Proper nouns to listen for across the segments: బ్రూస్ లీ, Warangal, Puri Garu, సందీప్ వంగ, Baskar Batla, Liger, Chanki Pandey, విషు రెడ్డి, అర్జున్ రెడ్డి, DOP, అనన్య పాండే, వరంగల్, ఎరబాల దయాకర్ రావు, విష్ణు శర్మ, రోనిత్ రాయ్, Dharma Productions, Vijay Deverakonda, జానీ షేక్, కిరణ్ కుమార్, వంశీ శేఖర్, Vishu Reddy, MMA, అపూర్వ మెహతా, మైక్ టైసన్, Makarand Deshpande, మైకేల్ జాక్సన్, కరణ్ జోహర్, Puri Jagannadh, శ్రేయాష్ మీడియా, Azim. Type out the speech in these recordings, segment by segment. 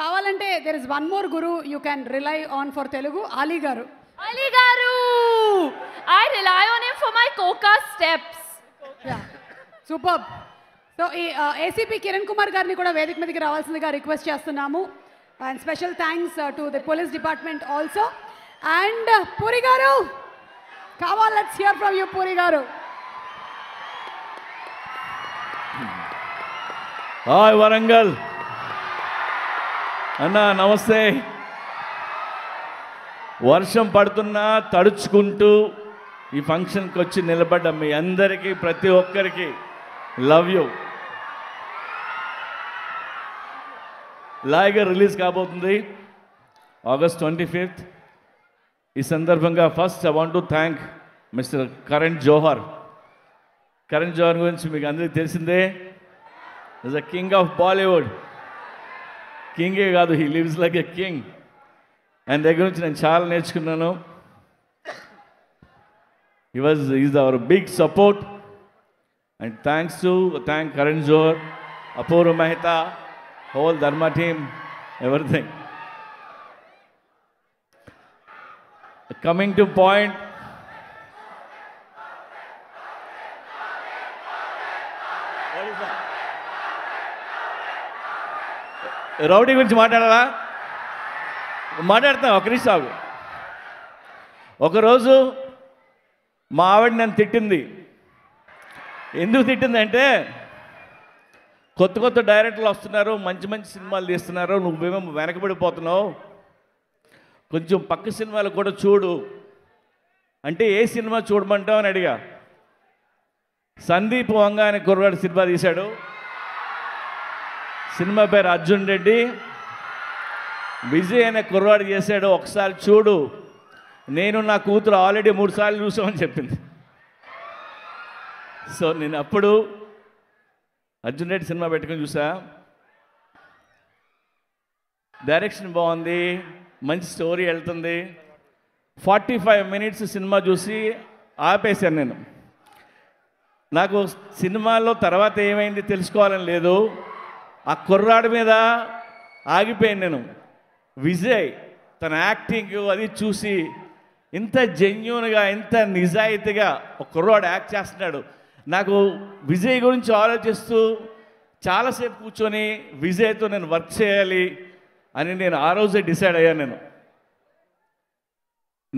కావాలంటే there is one more guru you can rely on for Telugu, Ali గారు. అలీ గారు, I rely on him for my కోకా steps. Super. So ఈ ACP కిరణ్ కుమార్ గారిని కూడా వేదిక మీదకి రావాల్సిందిగా రిక్వెస్ట్ చేస్తున్నాము. And special thanks to the police department also. And Puri గారు, come on, let's hear from you, Puri Garu. Hi, Warangal. Anna, namaste. Varsham padutunna, taduchukuntu, ee function ki vachi nilabadda mee andariki, prati okkariki. Love you. Liger release kabotundi August 25th. ఈ సందర్భంగా first I want to thank mister కరణ్ జోహర్. కరణ్ జోహర్ గురించి మీకు అందరికీ తెలిసిందే, is a king of Bollywood. కింగే కాదు, he lives like a king. ఆయన దగ్గర నుంచి నేను చాలా నేర్చుకున్నాను. Is our big support. And thanks to thank కరణ్ జోహర్, అపూర్వ మెహతా, whole Dharma team, everything. Coming to point, rowdy గురించి మాట్లాడాలా? మాట్లాడతాం, ఒకరి సాగు. ఒకరోజు మా ఆవిడ నన్ను తిట్టింది. ఎందుకు తిట్టిందంటే, కొత్త కొత్త డైరెక్టర్లు వస్తున్నారు, మంచి మంచి సినిమాలు తీస్తున్నారు, నువ్వేమో వెనకబడిపోతున్నావు, కొంచెం పక్క సినిమాలు కూడా చూడు అంటే. ఏ సినిమా చూడమంటావు అని అడిగా. సందీప్ వంగ అనే కుర్రాడు సినిమా తీశాడు, సినిమా పేరు అర్జున్ రెడ్డి. విజయ్ అనే కుర్రాడు చేశాడు, ఒకసారి చూడు. నేను నా కూతురు ఆల్రెడీ 3 సార్లు చూసామని చెప్పింది. సో నేను అప్పుడు అర్జున్ రెడ్డి సినిమా పెట్టుకొని చూసా. డైరెక్షన్ బాగుంది, మంచి స్టోరీ వెళ్తుంది. 45 minutes సినిమా చూసి ఆపేశాను నేను. నాకు సినిమాలో తర్వాత ఏమైంది తెలుసుకోవాలని లేదు, ఆ కుర్రాడి మీద ఆగిపోయాను నేను. విజయ్ తన యాక్టింగ్ అది చూసి, ఇంత జెన్యూన్గా, ఇంత నిజాయితీగా ఒక కుర్రాడు యాక్ట్ చేస్తున్నాడు. నాకు విజయ్ గురించి ఆలోచిస్తూ చాలాసేపు కూర్చొని విజయ్తో నేను వర్క్ చేయాలి అని నేను ఆ రోజే డిసైడ్ అయ్యాను. నేను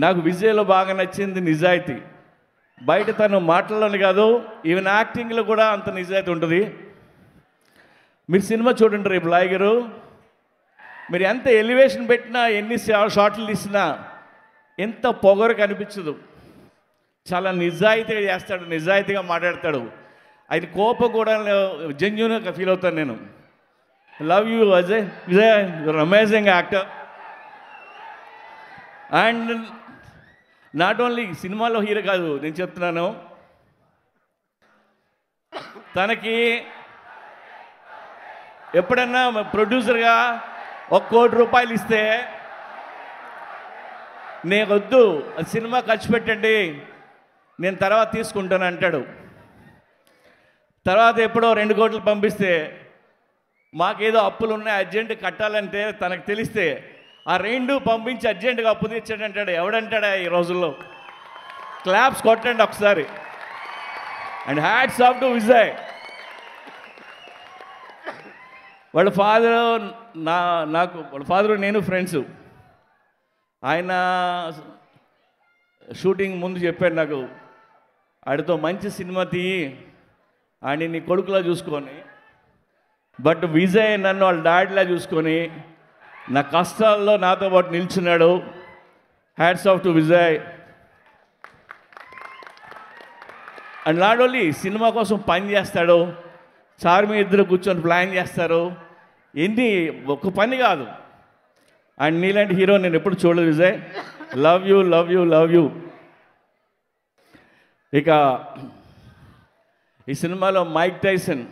నాకు విజయ్లో బాగా నచ్చింది నిజాయితీ. బయట తను మాటల్లోనే కాదు, ఈవెన్ యాక్టింగ్లో కూడా అంత నిజాయితీ ఉంటుంది. మీరు సినిమా చూడండి రేపు లాయగారు, మీరు ఎంత ఎలివేషన్ పెట్టినా, ఎన్ని షాట్లు తీసినా ఎంత పొగరు కనిపించదు. చాలా నిజాయితీగా చేస్తాడు, నిజాయితీగా మాట్లాడతాడు. ఆయన కోపం కూడా జెన్యూన్గా ఫీల్ అవుతాను నేను. Love you, Ajay. Vijay, you're an amazing actor. And not only సినిమాలో హీరో కాదు, నేను చెప్తున్నాను, తనకి ఎప్పుడన్నా ప్రొడ్యూసర్గా 1 కోటి రూపాయలు ఇస్తే, నేను వద్దు, సినిమా ఖర్చు పెట్టండి, నేను తర్వాత తీసుకుంటాను అంటాడు. తర్వాత ఎప్పుడో 2 కోట్లు పంపిస్తే, మాకేదో అప్పులు ఉన్నాయి అర్జెంటు కట్టాలంటే, తనకు తెలిస్తే ఆ 2 పంపించి అర్జెంటుగా అప్పు తీర్చాడంటాడు. ఎవడంటాడా ఈ రోజుల్లో? క్లాప్స్ కొట్టండి ఒకసారి. And hats off to Vijay. వాళ్ళ ఫాదర్ నాకు వాళ్ళ ఫాదరు నేను ఫ్రెండ్స్. ఆయన షూటింగ్ ముందు చెప్పాడు నాకు, ఆడితో మంచి సినిమా తీయి, ఆయన నీ కొడుకులా చూసుకొని. బట్ విజయ్ నన్ను వాళ్ళ డాడీలా చూసుకొని నా కష్టాల్లో నాతో పాటు నిల్చున్నాడు. Hats off to Vijay. And not only cinema కోసం పని చేస్తాడు, చార్మి ఇద్దరు కూర్చొని ప్లాన్ చేస్తారు. ఎన్ని ఒక్క పని కాదు. అండ్ నీలాంటి హీరో నేను ఎప్పుడు చూడలేదు Vijay. Love you, love you, love you. ఇక ఈ సినిమాలో మైక్ టైసన్,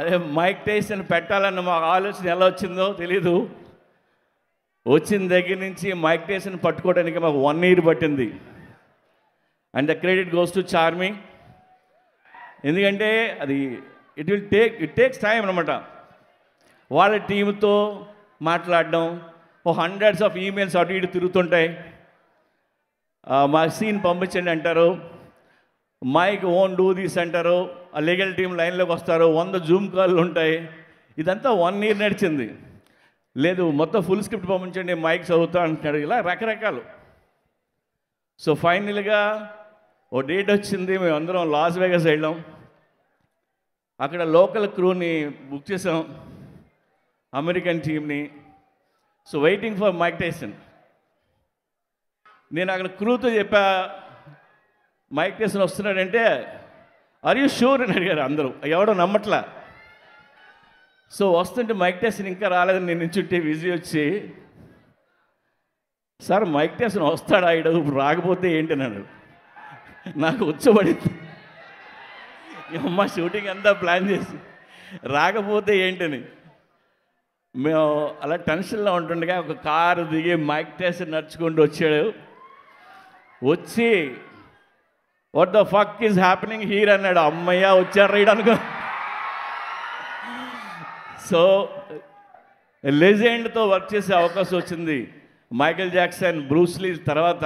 అదే మైక్ టైసన్ పెట్టాలన్న మా ఆలోచన ఎలా వచ్చిందో తెలీదు. వచ్చిన దగ్గర నుంచి మైక్ టైసన్ పట్టుకోవడానికి మాకు 1 year పట్టింది. And the credit goes to Charmi. ఎందుకంటే అది It takes time Ramata. Wala team to matladam. Oh, hundreds of emails are read through Tuntai. Maxine Pumpichin Antaro. Mike won't do this Antaro. A legal team line Levastaro won the Zoom call Luntai. Idanta 1 year Nedchindi. Ledu Mata full script Pumpichin Mike Sauta and Karila Rakarakalu. So finally, oh date Chindi me under on Las Vegas Elam. అక్కడ local క్రూని book చేసాం American టీమ్ని so waiting for మైక్ టైసన్ నేను అక్కడ క్రూతో చెప్పా మైక్ టైసన్ వస్తున్నాడంటే are you sure అని అడిగారు అందరూ ఎవడో నమ్మట్లా సో వస్తుంటే మైక్ టైసన్ ఇంకా రాలేదని నేను నించుంటే బిజీ వచ్చి సార్ మైక్ టైసన్ వస్తాడా ఇప్పుడు రాకపోతే ఏంటి అన్నాడు నాకు వచ్చబడింది అమ్మ షూటింగ్ అంతా ప్లాన్ చేసి రాకపోతే ఏంటని మేము అలా టెన్షన్లో ఉంటుండగా ఒక కారు దిగి మైక్ టైసన్ నడుచుకుంటూ వచ్చాడు వచ్చి what the fuck is happening here అన్నాడు అమ్మయ్య వచ్చారు రైడ్ అనుకో సో లెజెండ్తో వర్క్ చేసే అవకాశం వచ్చింది మైకేల్ జాక్సన్ బ్రూస్ లీ తర్వాత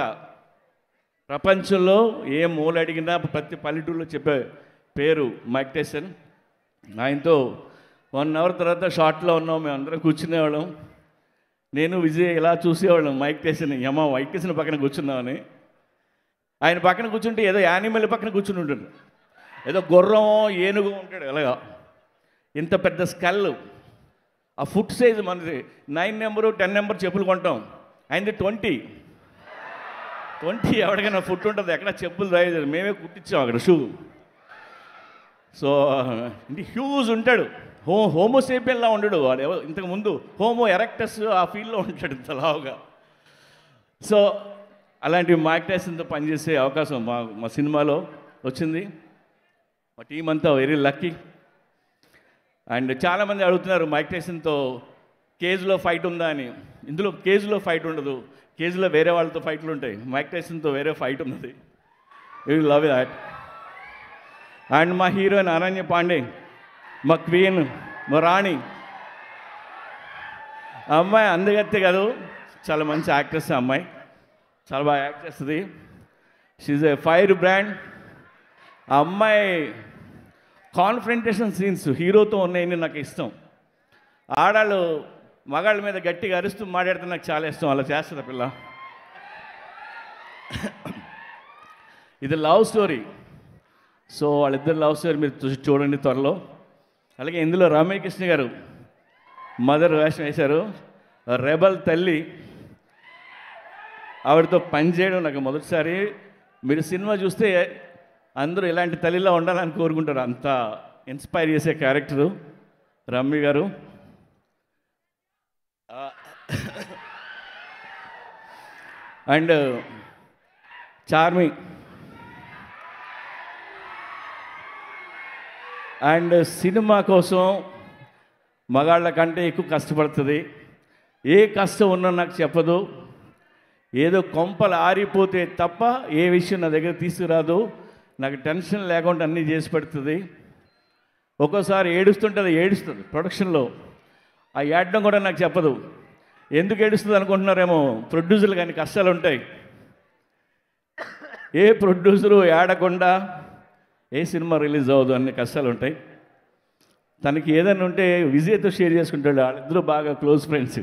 ప్రపంచంలో ఏ మూల అడిగినా ప్రతి పల్లెటూరులో చెప్పే పేరు మైక్ టైసన్ ఆయనతో 1 hour తర్వాత షార్ట్లో ఉన్నాం మేము అందరం కూర్చునేవాళ్ళం నేను విజయ్ ఇలా చూసేవాళ్ళం మైక్ టైసన్ యమా మైక్ టైసన్ పక్కన కూర్చున్నామని ఆయన పక్కన కూర్చుంటే ఏదో యానిమల్ పక్కన కూర్చుని ఉంటాడు ఏదో గుర్రం ఏనుగు ఉంటాడు అలాగా ఇంత పెద్ద స్కల్ ఆ ఫుట్ సైజ్ మనది 9 నెంబరు 10 నెంబరు చెప్పులు కొంటాం ఆయనది 20 ఎవరికైనా ఫుట్ ఉంటుంది ఎక్కడ చెప్పులు రాయలేదు మేమే కుట్టించాం అక్కడ షూ సో హ్యూజ్ ఉంటాడు హోమోసేపియన్లా ఉండడు వాడు ఇంతకుముందు హోమో ఎరెక్టస్ ఆ ఫీల్డ్లో ఉంటాడు తలావుగా సో అలాంటి మైక్ టైసన్తో పనిచేసే అవకాశం మా సినిమాలో వచ్చింది మా టీం అంతా వెరీ లక్కీ అండ్ చాలామంది అడుగుతున్నారు మైక్ టైసన్తో కేజ్లో ఫైట్ ఉందా అని ఇందులో కేజ్లో ఫైట్ ఉండదు కేజ్లో వేరే వాళ్ళతో ఫైట్లు ఉంటాయి మైక్ టైసన్తో వేరే ఫైట్ ఉన్నది you will love that and మా హీరోయిన్ అనన్య పాండే మా క్వీన్ మా రాణి అమ్మాయి అందగత్తే కాదు చాలా మంచి యాక్ట్రెస్ అమ్మాయి చాలా బాగా యాక్ట్ చేస్తుంది షీజ్ ఏ ఫైర్ బ్రాండ్ ఆ అమ్మాయి కాన్ఫ్రంటేషన్ సీన్స్ హీరోతో ఉన్నాయని నాకు ఇష్టం ఆడాళ్ళు మగాళ్ళ మీద గట్టిగా అరుస్తూ మాట్లాడితే నాకు చాలా ఇష్టం అలా చేస్తుంది పిల్ల ఇది లవ్ స్టోరీ సో వాళ్ళిద్దరు లవ్ స్టోరీ మీరు చూడండి త్వరలో అలాగే ఇందులో రామకృష్ణ గారు మదర్ వేషం వేశారు రెబల్ తల్లి ఆవిడతో పనిచేయడం నాకు మొదటిసారి మీరు సినిమా చూస్తే అందరూ ఇలాంటి తల్లిలా ఉండాలని కోరుకుంటారు అంత ఇన్స్పైర్ చేసే క్యారెక్టరు రమ్మి గారు అండ్ చార్మి అండ్ సినిమా కోసం మగాళ్ళ కంటే ఎక్కువ కష్టపడుతుంది ఏ కష్టం ఉన్నా నాకు చెప్పదు ఏదో కొంపలు ఆరిపోతే తప్ప ఏ విషయం నా దగ్గర తీసుకురాదు నాకు టెన్షన్ లేకుండా అన్నీ చేసి పెడుతుంది ఒక్కోసారి ఏడుస్తుంది ప్రొడక్షన్లో ఆ ఏడడం కూడా నాకు చెప్పదు ఎందుకు ఏడుస్తుంది అనుకుంటున్నారేమో ప్రొడ్యూసర్లు కానీ కష్టాలు ఉంటాయి ఏ ప్రొడ్యూసరు ఏడకుండా ఏ సినిమా రిలీజ్ అవ్వదు అన్ని కష్టాలు ఉంటాయి తనకి ఏదైనా ఉంటే విజయ్తో షేర్ చేసుకుంటాడు వాళ్ళిద్దరూ బాగా close friends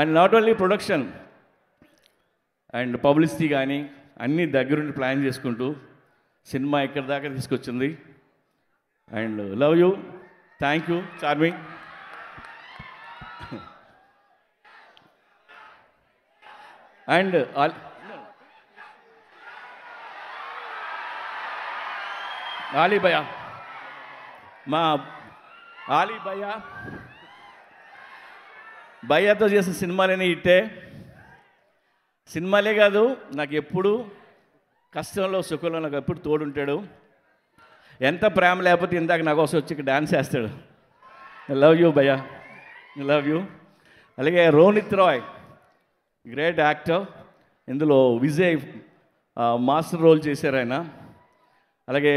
and not only production and publicity కానీ అన్నీ దగ్గరుండి ప్లాన్ చేసుకుంటూ సినిమా ఇక్కడ దాకా తీసుకొచ్చింది and love you thank you Charmi and ఆలీభయ మా భయ్యాతో చేసిన సినిమాలని ఇట్టే సినిమాలే కాదు నాకు ఎప్పుడు కష్టంలో సుఖంలో నాకు ఎప్పుడు తోడుంటాడు ఎంత ప్రేమ లేకపోతే ఇందాక నా కోసం వచ్చి డాన్స్ చేస్తాడు ఐ లవ్ యూ భయ్యా ఐ లవ్ యూ అలాగే రోనిత్ రాయ్ గ్రేట్ యాక్టర్ ఇందులో విజయ్ మాస్టర్ రోల్ చేశారు ఆయన అలాగే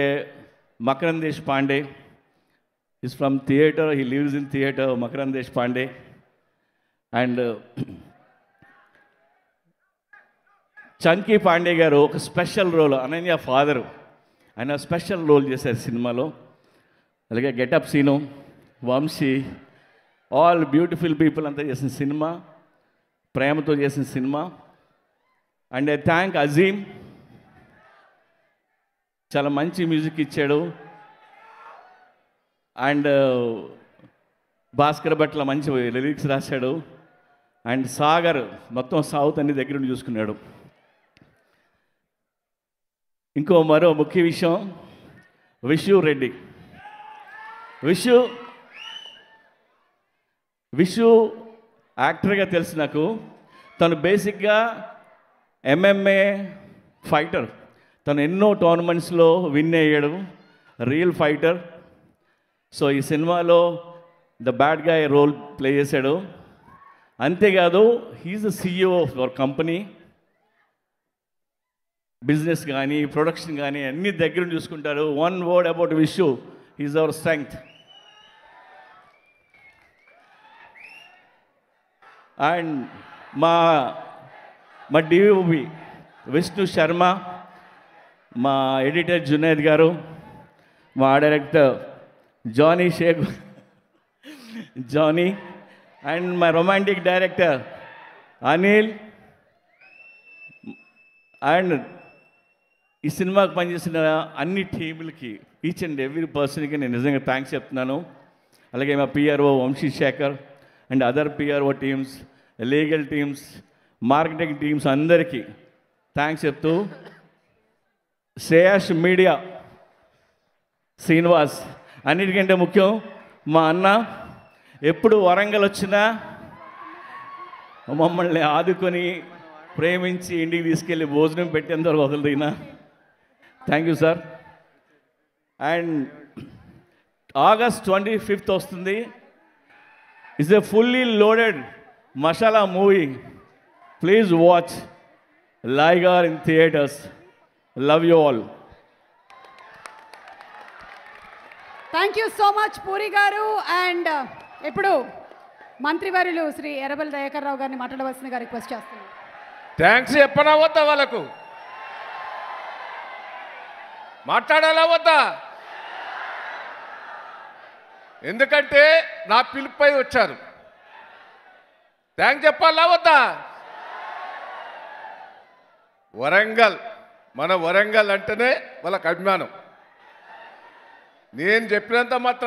Makarand Deshpande is from theatre. He lives in theatre, Makarand Deshpande. And Chanki Pandey garu, a special role, Ananya father, and a special role chesaru cinema. Like Get Up Sino, Vamsi, all beautiful people anta chesin cinema, premtho chesin cinema. And I thank Azim. Chala manchi music ichchadu. And Baskar Batla manchi lyrics rasadu. And Sagar, mattham South and Degger Juskunadu. Inko maro mukhya vishayam, Vishu Reddy. Vishu actor ga telusu naku. Tanu basic ga MMA fighter. తను ఎన్నో టోర్నమెంట్స్లో win అయ్యాడు, real fighter. So ఈ సినిమాలో the bad guy role play చేశాడు. అంతేకాదు he's the CEO of our company. Business కానీ production కానీ అన్ని దగ్గర చూసుకుంటారు. One word about Vishu, he's our strength. And మా DOP విష్ణు శర్మ, మా ఎడిటర్ జునైద్ గారు, మా director జానీ షేక్ Jani, and my romantic director Anil, and ఈ సినిమాకి పనిచేసిన అన్ని టీములకి, ఈచ్ అండ్ ఎవ్రీ పర్సన్కి నేను నిజంగా థ్యాంక్స్ చెప్తున్నాను. అలాగే మా PRO వంశీ శేఖర్ and other PRO teams, legal teams, marketing teams అందరికీ థ్యాంక్స్ చెప్తూ, శ్రేయాష్ మీడియా, శ్రీనివాస్, అన్నిటికంటే ముఖ్యం మా అన్న. ఎప్పుడు వరంగల్ వచ్చినా మమ్మల్ని ఆదుకొని ప్రేమించి ఇంటికి తీసుకెళ్ళి భోజనం పెట్టేందుకు వదిలినా. Thank you sir. And August 25th వస్తుంది. It's a fully loaded masala movie. Please watch Liger in theatres. Love you all. Thank you so much, Puri Garu. And Eppudu, Mantri Varilu, Sri Erabal Dayakar Rao Garni Matadavasini Gari request chestunna. Thanks, Eppana Vata Valaku. Matadala Vata. Endukante na pilupai vacharu. Thanks, Eppala Vata. Warangal. మన వరంగల్ అంటేనే వాళ్ళకి అభిమానం. నేను చెప్పినంత మాత్రం